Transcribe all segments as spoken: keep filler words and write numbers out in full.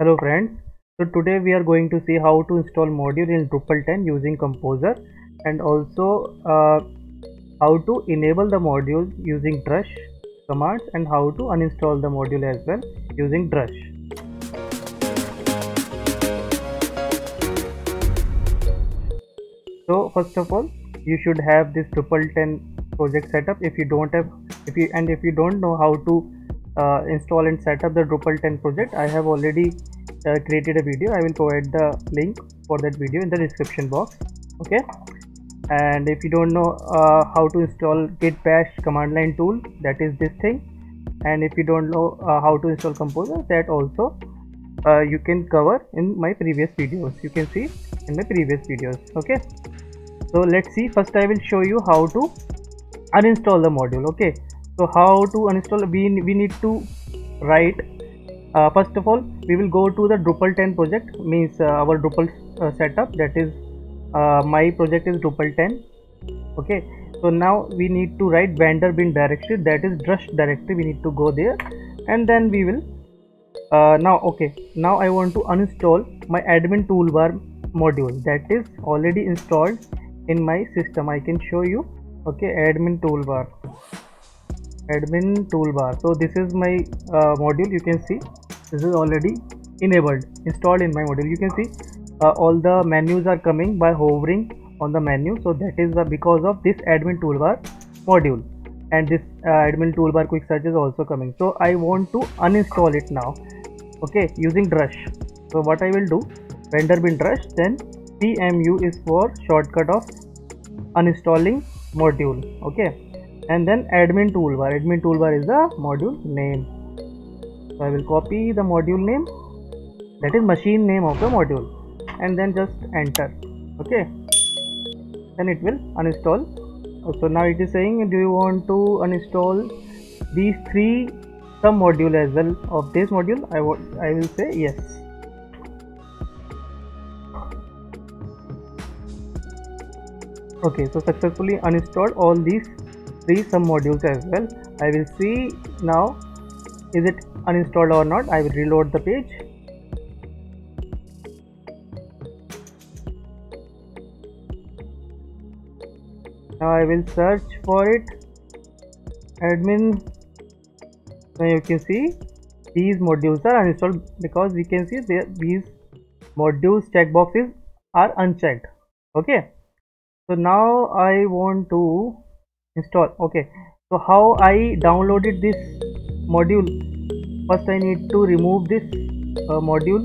Hello friends, so today we are going to see how to install module in Drupal ten using Composer, and also uh, how to enable the module using Drush commands, and how to uninstall the module as well using Drush. So first of all, you should have this Drupal ten project setup. If you don't have, if you and if you don't know how to Uh, install and set up the Drupal ten project, I have already uh, created a video. I will provide the link for that video in the description box. Okay, and if you don't know uh, how to install git bash command line tool, that is this thing, and if you don't know uh, how to install Composer, that also uh, you can cover in my previous videos. You can see in my previous videos. Okay, so let's see. First I will show you how to uninstall the module. Okay, so how to uninstall, we, we need to write, uh, first of all we will go to the Drupal ten project, means uh, our Drupal uh, setup, that is uh, my project is Drupal ten. Okay, so now we need to write vendor bin directory, that is Drush directory, we need to go there, and then we will uh, now okay now I want to uninstall my admin toolbar module that is already installed in my system. I can show you. Okay, admin toolbar, admin toolbar. So this is my uh, module. You can see this is already enabled, installed in my module. You can see uh, all the menus are coming by hovering on the menu, so that is the because of this admin toolbar module, and this uh, admin toolbar quick search is also coming. So I want to uninstall it now, okay, using Drush. So what I will do, vendor bin Drush, then P M U is for shortcut of uninstalling module. Okay, and then admin toolbar, admin toolbar is the module name, so I will copy the module name, that is machine name of the module, and then just enter. Okay, then it will uninstall. So now it is saying, do you want to uninstall these three sub module as well of this module? I, I will say yes. Okay, so successfully uninstalled all these three sub modules as well. I will see now is it uninstalled or not. I will reload the page. Now I will search for it, admin. Now you can see these modules are uninstalled, because we can see there these modules checkboxes are unchecked. Okay, so now I want to install. Okay, so how I downloaded this module? First I need to remove this uh, module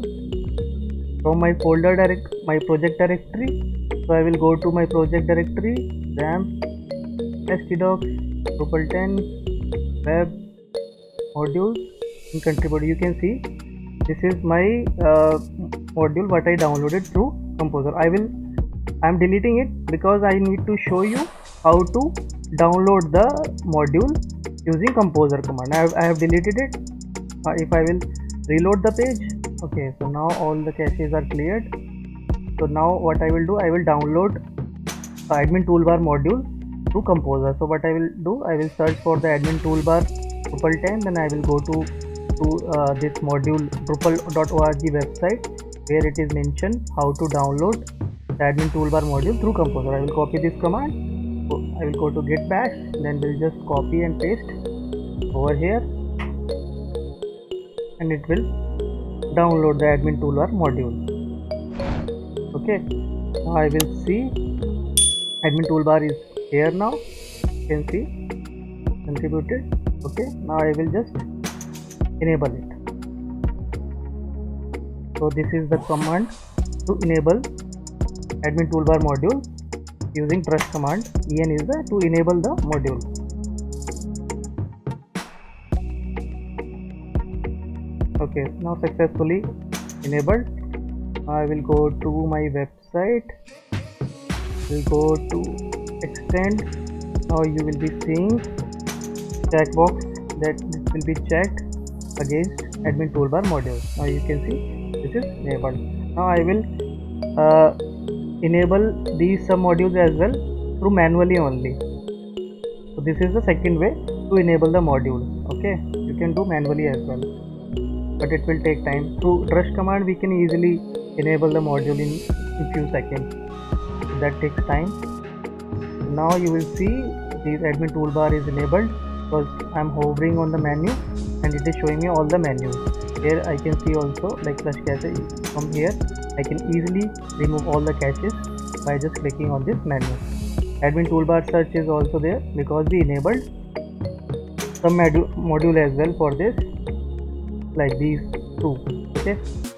from my folder direct my project directory. So I will go to my project directory, ramp stdocs Drupal ten web modules in contributor. You can see this is my uh, module what I downloaded through Composer. I will I am deleting it because I need to show you how to download the module using Composer command. I have, I have deleted it. Uh, if I will reload the page, okay, so now all the caches are cleared. So now what I will do, I will download the admin toolbar module to Composer. So what I will do, I will search for the admin toolbar Drupal ten, then I will go to, to uh, this module drupal dot org website, where it is mentioned how to download the admin toolbar module through Composer. I will copy this command. I will go to git bash, then we'll just copy and paste over here, and it will download the admin toolbar module. Okay, now I will see admin toolbar is here now. You can see contributed. Okay, now I will just enable it. So this is the command to enable admin toolbar module using Drush command. En is the to enable the module. Okay, now successfully enabled. I will go to my website, we'll go to extend. Now you will be seeing checkbox that this will be checked against admin toolbar module. Now you can see this is enabled. Now I will uh, enable these sub modules as well through manually only. So this is the second way to enable the module. Okay, you can do manually as well. but it will take time. Through Drush command we can easily enable the module in a few seconds. That takes time. Now you will see this admin toolbar is enabled because I'm hovering on the menu and it is showing me all the menus. Here I can see also like Drush cache. From here I can easily remove all the caches by just clicking on this menu. Admin toolbar search is also there because we enabled some module as well for this, like these two. Okay.